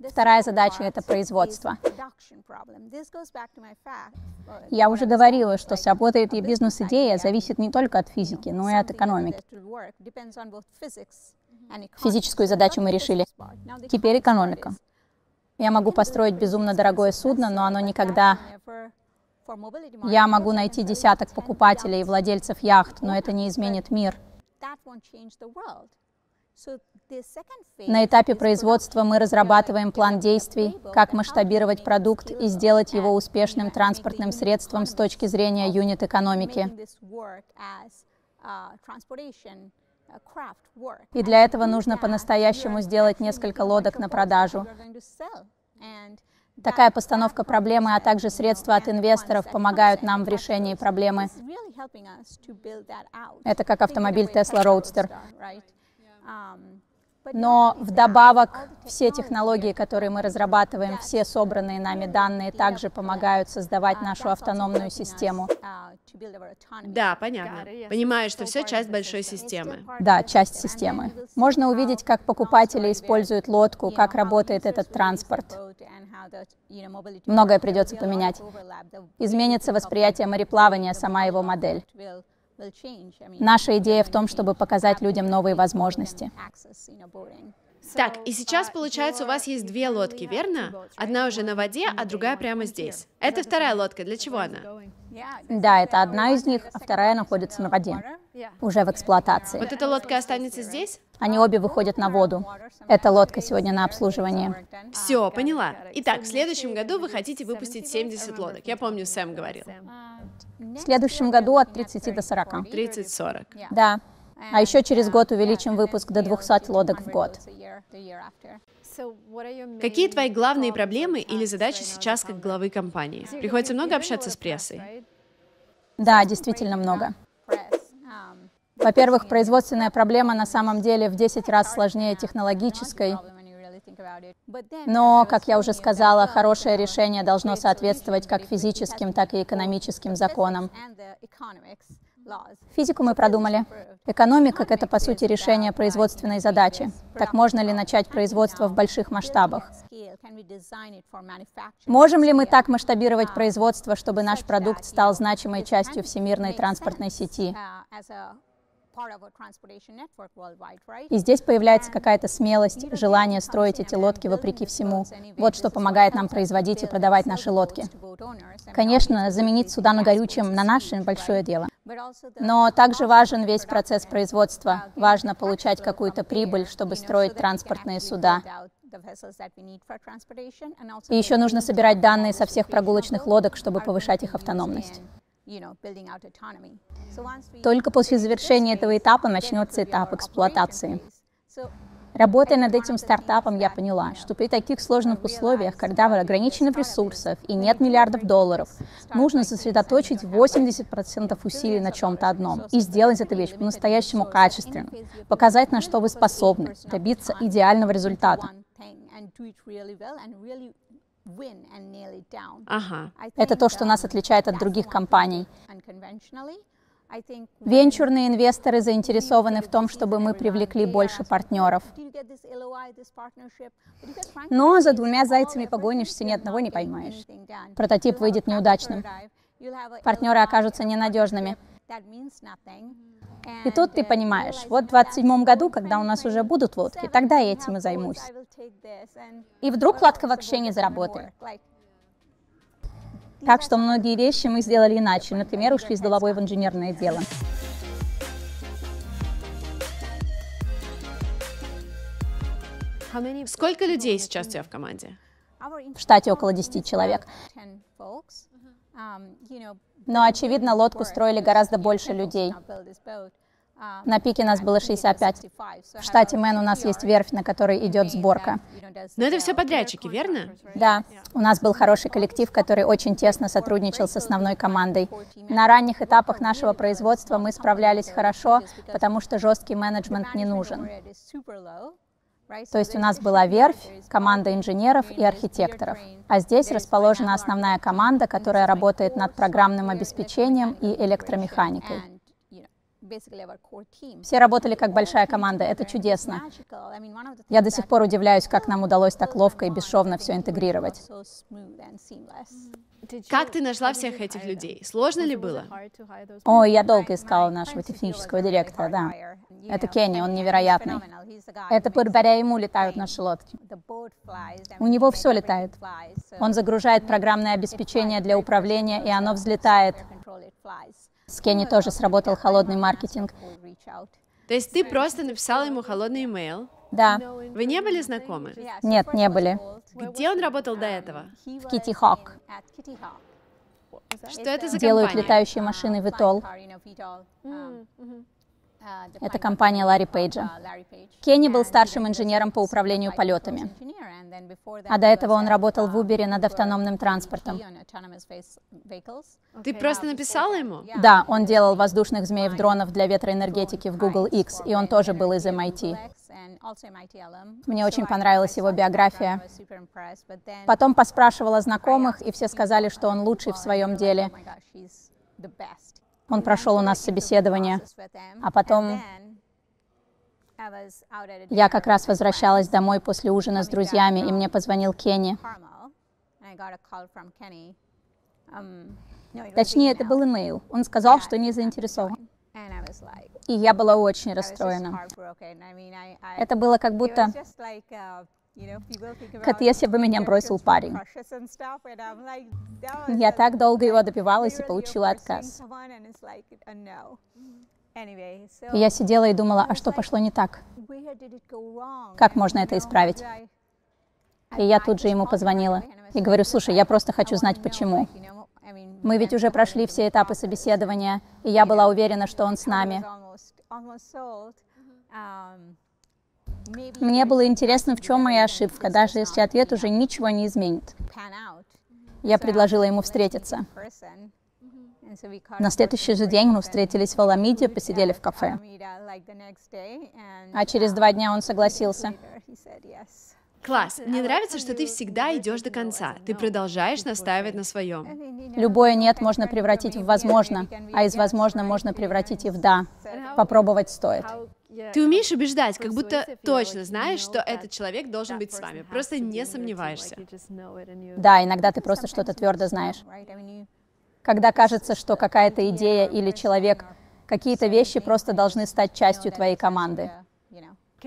Вторая задача — это производство. Я уже говорила, что сработает ли бизнес-идея, зависит не только от физики, но и от экономики. Физическую задачу мы решили. Теперь экономика. Я могу построить безумно дорогое судно, но оно никогда... Я могу найти десяток покупателей и владельцев яхт, но это не изменит мир. На этапе производства мы разрабатываем план действий, как масштабировать продукт и сделать его успешным транспортным средством с точки зрения юнит-экономики. И для этого нужно по-настоящему сделать несколько лодок на продажу. Такая постановка проблемы, а также средства от инвесторов помогают нам в решении проблемы. Это как автомобиль Tesla Roadster. Но вдобавок все технологии, которые мы разрабатываем, все собранные нами данные также помогают создавать нашу автономную систему. Да, понятно. Понимаю, что все часть большой системы. Да, часть системы. Можно увидеть, как покупатели используют лодку, как работает этот транспорт. Многое придется поменять. Изменится восприятие мореплавания, сама его модель. Наша идея в том, чтобы показать людям новые возможности. Так, и сейчас, получается, у вас есть 2 лодки, верно? Одна уже на воде, а другая прямо здесь. Это вторая лодка, для чего она? Да, это одна из них, а вторая находится на воде, уже в эксплуатации. Вот эта лодка останется здесь? Они обе выходят на воду. Эта лодка сегодня на обслуживании. Все, поняла. Итак, в следующем году вы хотите выпустить 70 лодок. Я помню, Сэм говорил. В следующем году от 30 до 40. 30-40. Да. А еще через год увеличим выпуск до 200 лодок в год. Какие твои главные проблемы или задачи сейчас как главы компании? Приходится много общаться с прессой? Да, действительно много. Во-первых, производственная проблема на самом деле в 10 раз сложнее технологической. Но, как я уже сказала, хорошее решение должно соответствовать как физическим, так и экономическим законам. Физику мы продумали. Экономика — это, по сути, решение производственной задачи. Так можно ли начать производство в больших масштабах? Можем ли мы так масштабировать производство, чтобы наш продукт стал значимой частью всемирной транспортной сети? И здесь появляется какая-то смелость, желание строить эти лодки вопреки всему. Вот что помогает нам производить и продавать наши лодки. Конечно, заменить суда на горючем на наши — большое дело. Но также важен весь процесс производства. Важно получать какую-то прибыль, чтобы строить транспортные суда. И еще нужно собирать данные со всех прогулочных лодок, чтобы повышать их автономность. Только после завершения этого этапа начнется этап эксплуатации. Работая над этим стартапом, я поняла, что при таких сложных условиях, когда вы ограничены в ресурсах и нет миллиардов долларов, нужно сосредоточить 80% усилий на чем-то одном и сделать эту вещь по-настоящему качественно, показать, на что вы способны, добиться идеального результата. Ага. Это то, что нас отличает от других компаний. Венчурные инвесторы заинтересованы в том, чтобы мы привлекли больше партнеров. Но за двумя зайцами погонишься, ни одного не поймаешь. Прототип выйдет неудачным. Партнеры окажутся ненадежными. И тут ты понимаешь, вот в 27-м году, когда у нас уже будут лодки, тогда я этим и займусь. И вдруг лодка вообще не заработает. Так что многие вещи мы сделали иначе. Например, ушли с головой в инженерное дело. Сколько людей сейчас у тебя в команде? В штате около 10 человек. Но, очевидно, лодку строили гораздо больше людей. На пике нас было 65. В штате Мэн у нас есть верфь, на которой идет сборка. Но это все подрядчики, верно? Да. У нас был хороший коллектив, который очень тесно сотрудничал с основной командой. На ранних этапах нашего производства мы справлялись хорошо, потому что жесткий менеджмент не нужен. То есть у нас была верфь, команда инженеров и архитекторов. А здесь расположена основная команда, которая работает над программным обеспечением и электромеханикой. Все работали как большая команда, это чудесно. Я до сих пор удивляюсь, как нам удалось так ловко и бесшовно все интегрировать. Как ты нашла всех этих людей? Сложно ли было? Ой, я долго искала нашего технического директора, да. Это Кенни, он невероятный. Это благодаря ему летают наши лодки. У него все летает. Он загружает программное обеспечение для управления, и оно взлетает. С Кенни тоже сработал холодный маркетинг. То есть ты просто написала ему холодный имейл? Да. Вы не были знакомы? Нет, не были. Где он работал до этого? В Кити Хок. Что это за делают компания? Летающие машины VTOL. Это компания Ларри Пейджа. Кенни был старшим инженером по управлению полетами. А до этого он работал в Uber над автономным транспортом. Ты просто написала ему? Да, он делал воздушных змеев-дронов для ветроэнергетики в Google X, и он тоже был из MIT. Мне очень понравилась его биография. Потом поспрашивала знакомых, и все сказали, что он лучший в своем деле. Он прошел у нас собеседование, а потом я как раз возвращалась домой после ужина с друзьями, и мне позвонил Кенни. Точнее, это был имейл. Он сказал, что не заинтересован. И я была очень расстроена. Это было как будто... Как если бы меня бросил парень. Я так долго его добивалась и получила отказ. И я сидела и думала, а что пошло не так? Как можно это исправить? И я тут же ему позвонила и говорю, слушай, я просто хочу знать, почему. Мы ведь уже прошли все этапы собеседования, и я была уверена, что он с нами. Мне было интересно, в чем моя ошибка, даже если ответ уже ничего не изменит. Я предложила ему встретиться. На следующий же день мы встретились в Аламиде, посидели в кафе. А через 2 дня он согласился. Класс! Мне нравится, что ты всегда идешь до конца. Ты продолжаешь настаивать на своем. Любое «нет» можно превратить в «возможно», а из «возможно» можно превратить и в «да». Попробовать стоит. Ты умеешь убеждать, как будто точно знаешь, что этот человек должен быть с вами. Просто не сомневаешься. Да, иногда ты просто что-то твердо знаешь. Когда кажется, что какая-то идея или человек, какие-то вещи просто должны стать частью твоей команды.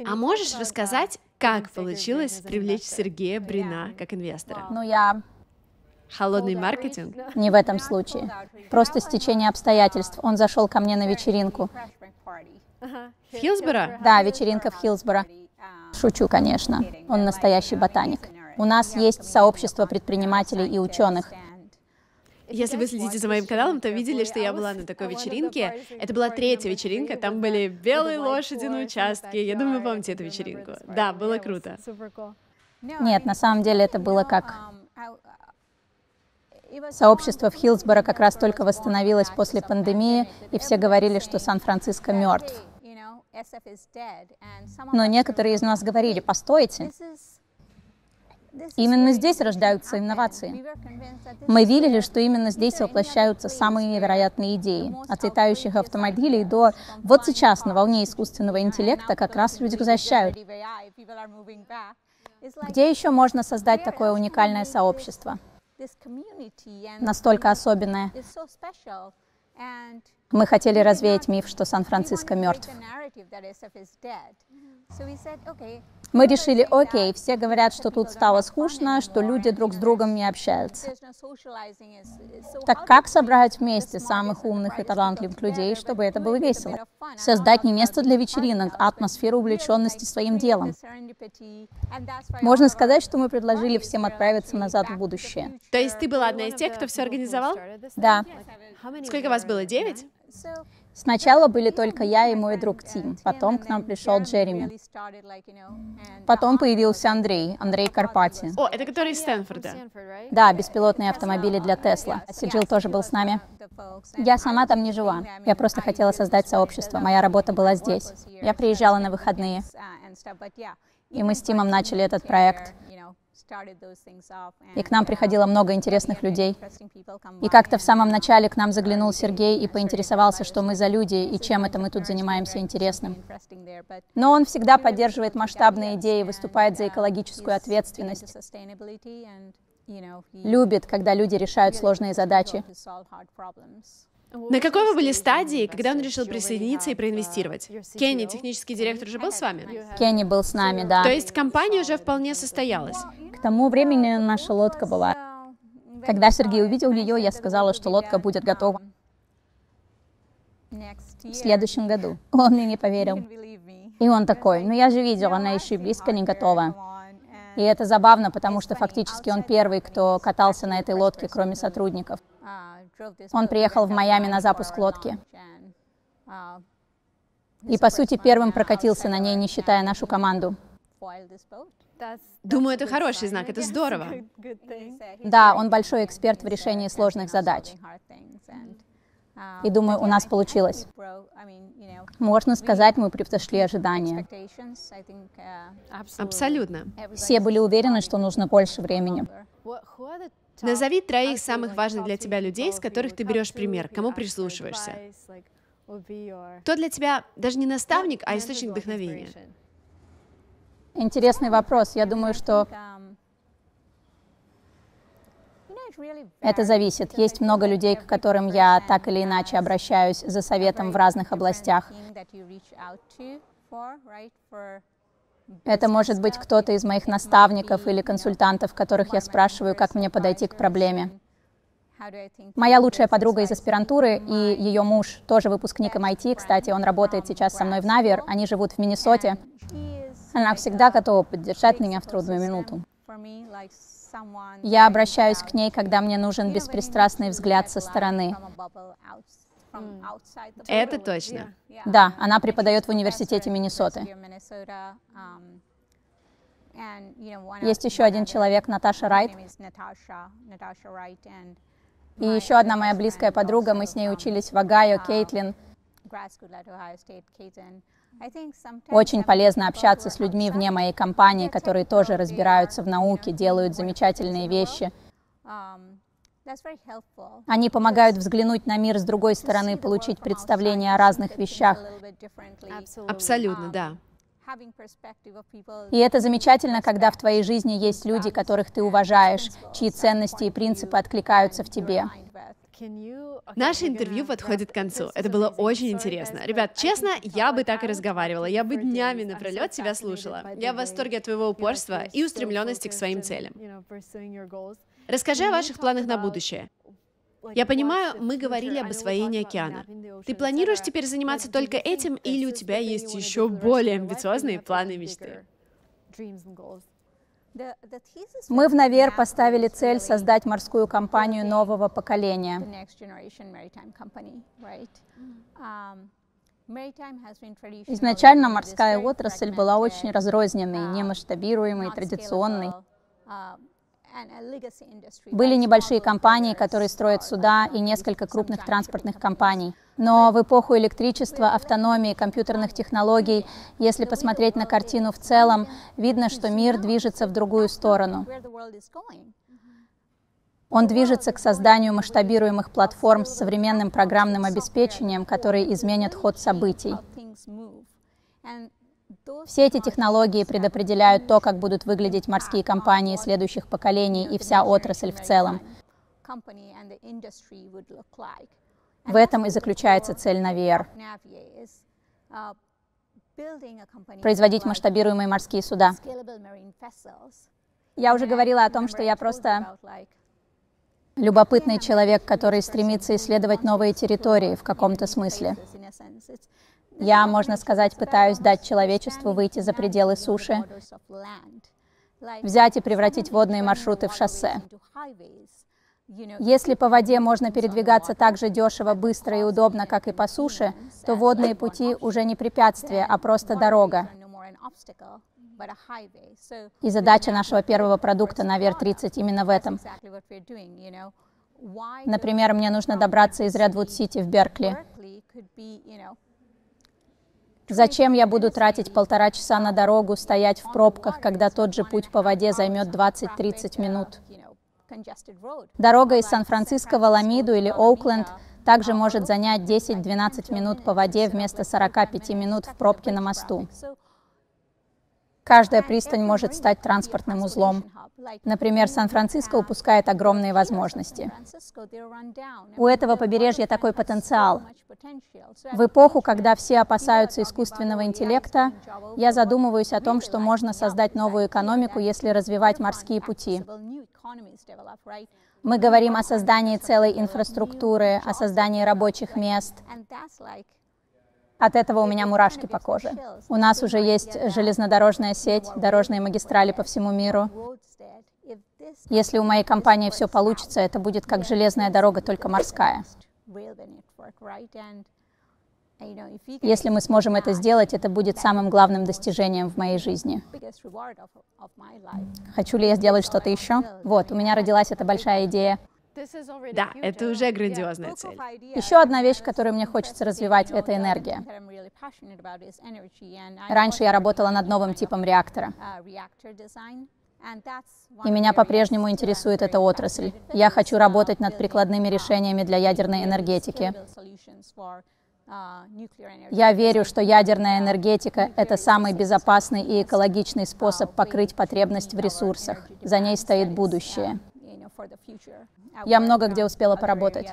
А можешь рассказать, как получилось привлечь Сергея Брина как инвестора? Ну, я... Холодный маркетинг? Не в этом случае. Просто стечение обстоятельств. Он зашел ко мне на вечеринку. В Хиллсборо? Да, вечеринка в Хиллсборо. Шучу, конечно. Он настоящий ботаник. У нас есть сообщество предпринимателей и ученых. Если вы следите за моим каналом, то видели, что я была на такой вечеринке. Это была 3-я вечеринка, там были белые лошади на участке. Я думаю, вы помните эту вечеринку. Да, было круто. Нет, на самом деле это было как... Сообщество в Хиллсборо как раз только восстановилось после пандемии, и все говорили, что Сан-Франциско мертв. Но некоторые из нас говорили, постойте, Именно здесь рождаются инновации. Мы верили, что именно здесь воплощаются самые невероятные идеи, от летающих автомобилей до... Вот сейчас на волне искусственного интеллекта как раз люди возвращают. Где еще можно создать такое уникальное сообщество? Настолько особенное. Мы хотели развеять миф, что Сан-Франциско мертв. Мы решили, окей, все говорят, что тут стало скучно, что люди друг с другом не общаются. Так как собрать вместе самых умных и талантливых людей, чтобы это было весело? Создать не место для вечеринок, а атмосферу увлеченности своим делом. Можно сказать, что мы предложили всем отправиться назад в будущее. То есть ты была одна из тех, кто все организовал? Да. Сколько вас было, 9? Сначала были только я и мой друг Тим, потом к нам пришел Джереми, потом появился Андрей Карпатин. О, это который из Стэнфорда? Да, беспилотные автомобили для Tesla. Сиджил тоже был с нами. Я сама там не жила, я просто хотела создать сообщество, моя работа была здесь. Я приезжала на выходные, и мы с Тимом начали этот проект. И к нам приходило много интересных людей. И как-то в самом начале к нам заглянул Сергей и поинтересовался, что мы за люди и чем это мы тут занимаемся интересным. Но он всегда поддерживает масштабные идеи, выступает за экологическую ответственность. Любит, когда люди решают сложные задачи. На какой вы были стадии, когда он решил присоединиться и проинвестировать? Кенни, технический директор, уже был с вами? Кенни был с нами, да. То есть компания уже вполне состоялась? К тому времени наша лодка была. Когда Сергей увидел ее, я сказала, что лодка будет готова в следующем году. Он мне не поверил. И он такой, ну я же видел, она еще и близко не готова. И это забавно, потому что фактически он первый, кто катался на этой лодке, кроме сотрудников. Он приехал в Майами на запуск лодки. И, по сути, первым прокатился на ней, не считая нашу команду. Думаю, это хороший знак, это здорово. Да, он большой эксперт в решении сложных задач. И думаю, у нас получилось. Можно сказать, мы превзошли ожидания. Абсолютно. Все были уверены, что нужно больше времени. Назови 3 самых важных для тебя людей, с которых ты берешь пример, кому прислушиваешься. Кто для тебя даже не наставник, а источник вдохновения? Интересный вопрос. Я думаю, что это зависит. Есть много людей, к которым я так или иначе обращаюсь за советом в разных областях. Это может быть кто-то из моих наставников или консультантов, которых я спрашиваю, как мне подойти к проблеме. Моя лучшая подруга из аспирантуры и ее муж, тоже выпускник MIT, кстати, он работает сейчас со мной в Navier, они живут в Миннесоте. Она всегда готова поддержать меня в трудную минуту. Я обращаюсь к ней, когда мне нужен беспристрастный взгляд со стороны. Это точно. Да, она преподает в университете Миннесоты. Есть еще один человек, Наташа Райт. И еще одна моя близкая подруга, мы с ней учились в Огайо, Кейтлин. Очень полезно общаться с людьми вне моей компании, которые тоже разбираются в науке, делают замечательные вещи. Они помогают взглянуть на мир с другой стороны, получить представление о разных вещах. Абсолютно, да. И это замечательно, когда в твоей жизни есть люди, которых ты уважаешь, чьи ценности и принципы откликаются в тебе. Наше интервью подходит к концу. Это было очень интересно. Ребят, честно, я бы так и разговаривала. Я бы днями напролет тебя слушала. Я в восторге от твоего упорства и устремленности к своим целям. Расскажи о ваших планах на будущее. Я понимаю, мы говорили об освоении океана. Ты планируешь теперь заниматься только этим, или у тебя есть еще более амбициозные планы и мечты? Мы в Navier поставили цель создать морскую компанию нового поколения. Изначально морская отрасль была очень разрозненной, немасштабируемой, традиционной. Были небольшие компании, которые строят суда, и несколько крупных транспортных компаний. Но в эпоху электричества, автономии, компьютерных технологий, если посмотреть на картину в целом, видно, что мир движется в другую сторону. Он движется к созданию масштабируемых платформ с современным программным обеспечением, которые изменят ход событий. Все эти технологии предопределяют то, как будут выглядеть морские компании следующих поколений и вся отрасль в целом. В этом и заключается цель Navier. Производить масштабируемые морские суда. Я уже говорила о том, что я просто любопытный человек, который стремится исследовать новые территории в каком-то смысле. Я, можно сказать, пытаюсь дать человечеству выйти за пределы суши, взять и превратить водные маршруты в шоссе. Если по воде можно передвигаться так же дешево, быстро и удобно, как и по суше, то водные пути уже не препятствие, а просто дорога. И задача нашего первого продукта Navier 30 именно в этом. Например, мне нужно добраться из Редвуд-Сити в Беркли. Зачем я буду тратить 1,5 часа на дорогу, стоять в пробках, когда тот же путь по воде займет 20-30 минут? Дорога из Сан-Франциско в Аламиду или Оукленд также может занять 10-12 минут по воде вместо 45 минут в пробке на мосту. Каждая пристань может стать транспортным узлом. Например, Сан-Франциско упускает огромные возможности. У этого побережья такой потенциал. В эпоху, когда все опасаются искусственного интеллекта, я задумываюсь о том, что можно создать новую экономику, если развивать морские пути. Мы говорим о создании целой инфраструктуры, о создании рабочих мест. От этого у меня мурашки по коже. У нас уже есть железнодорожная сеть, дорожные магистрали по всему миру. Если у моей компании все получится, это будет как железная дорога, только морская. Если мы сможем это сделать, это будет самым главным достижением в моей жизни. Хочу ли я сделать что-то еще? Вот, у меня родилась эта большая идея. Да, это уже грандиозная цель. Еще одна вещь, которую мне хочется развивать, это энергия. Раньше я работала над новым типом реактора. И меня по-прежнему интересует эта отрасль. Я хочу работать над прикладными решениями для ядерной энергетики. Я верю, что ядерная энергетика — это самый безопасный и экологичный способ покрыть потребность в ресурсах. За ней стоит будущее. Я много где успела поработать,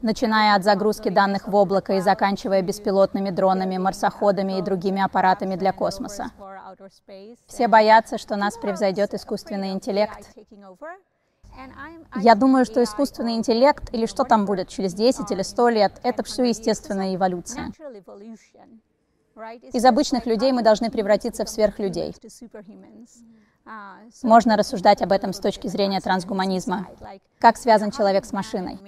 начиная от загрузки данных в облако и заканчивая беспилотными дронами, марсоходами и другими аппаратами для космоса. Все боятся, что нас превзойдет искусственный интеллект. Я думаю, что искусственный интеллект, или что там будет через 10 или 100 лет, это все естественная эволюция. Из обычных людей мы должны превратиться в сверхлюдей. Можно рассуждать об этом с точки зрения трансгуманизма. Как связан человек с машиной?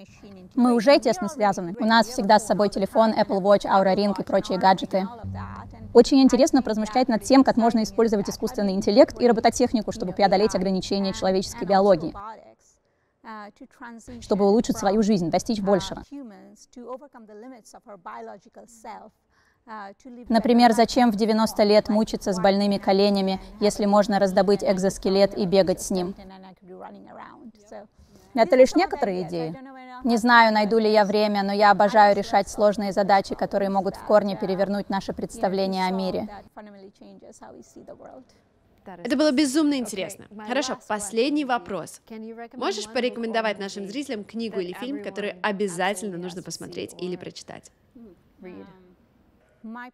Мы уже тесно связаны. У нас всегда с собой телефон, Apple Watch, Aura Ring и прочие гаджеты. Очень интересно поразмышлять над тем, как можно использовать искусственный интеллект и робототехнику, чтобы преодолеть ограничения человеческой биологии, чтобы улучшить свою жизнь, достичь большего. Например, зачем в 90 лет мучиться с больными коленями, если можно раздобыть экзоскелет и бегать с ним? Это лишь некоторые идеи. Не знаю, найду ли я время, но я обожаю решать сложные задачи, которые могут в корне перевернуть наше представление о мире. Это было безумно интересно. Хорошо, последний вопрос. Можешь порекомендовать нашим зрителям книгу или фильм, который обязательно нужно посмотреть или прочитать?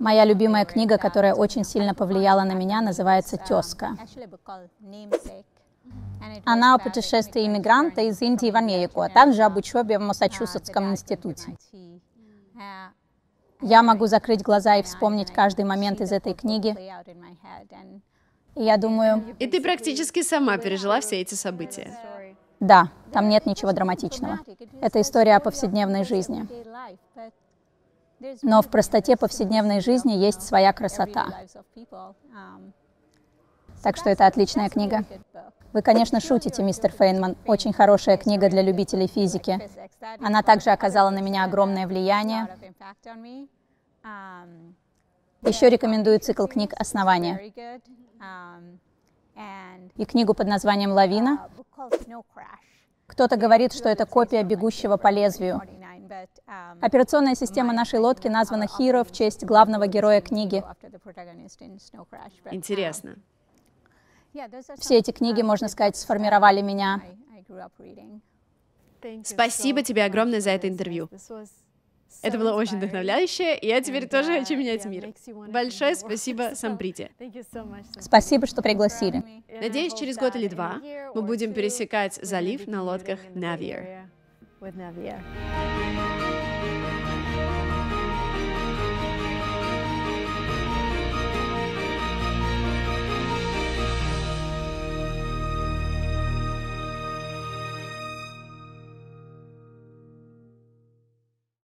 Моя любимая книга, которая очень сильно повлияла на меня, называется «Тёзка». Она о путешествии иммигранта из Индии в Америку, а также об учебе в Массачусетском институте. Я могу закрыть глаза и вспомнить каждый момент из этой книги. И я думаю... И ты практически сама пережила все эти события. Да, там нет ничего драматичного. Это история о повседневной жизни. Но в простоте повседневной жизни есть своя красота. Так что это отличная книга. Вы, конечно, шутите, мистер Фейнман. Очень хорошая книга для любителей физики. Она также оказала на меня огромное влияние. Еще рекомендую цикл книг «Основание» и книгу под названием «Лавина». Кто-то говорит, что это копия «Бегущего по лезвию». Операционная система нашей лодки названа Hero в честь главного героя книги. Интересно. Все эти книги, можно сказать, сформировали меня. Спасибо тебе огромное за это интервью. Это было очень вдохновляюще, и я теперь тоже хочу менять мир. Большое спасибо, Самприти. Спасибо, что пригласили. Надеюсь, через год или два мы будем пересекать залив на лодках Navier.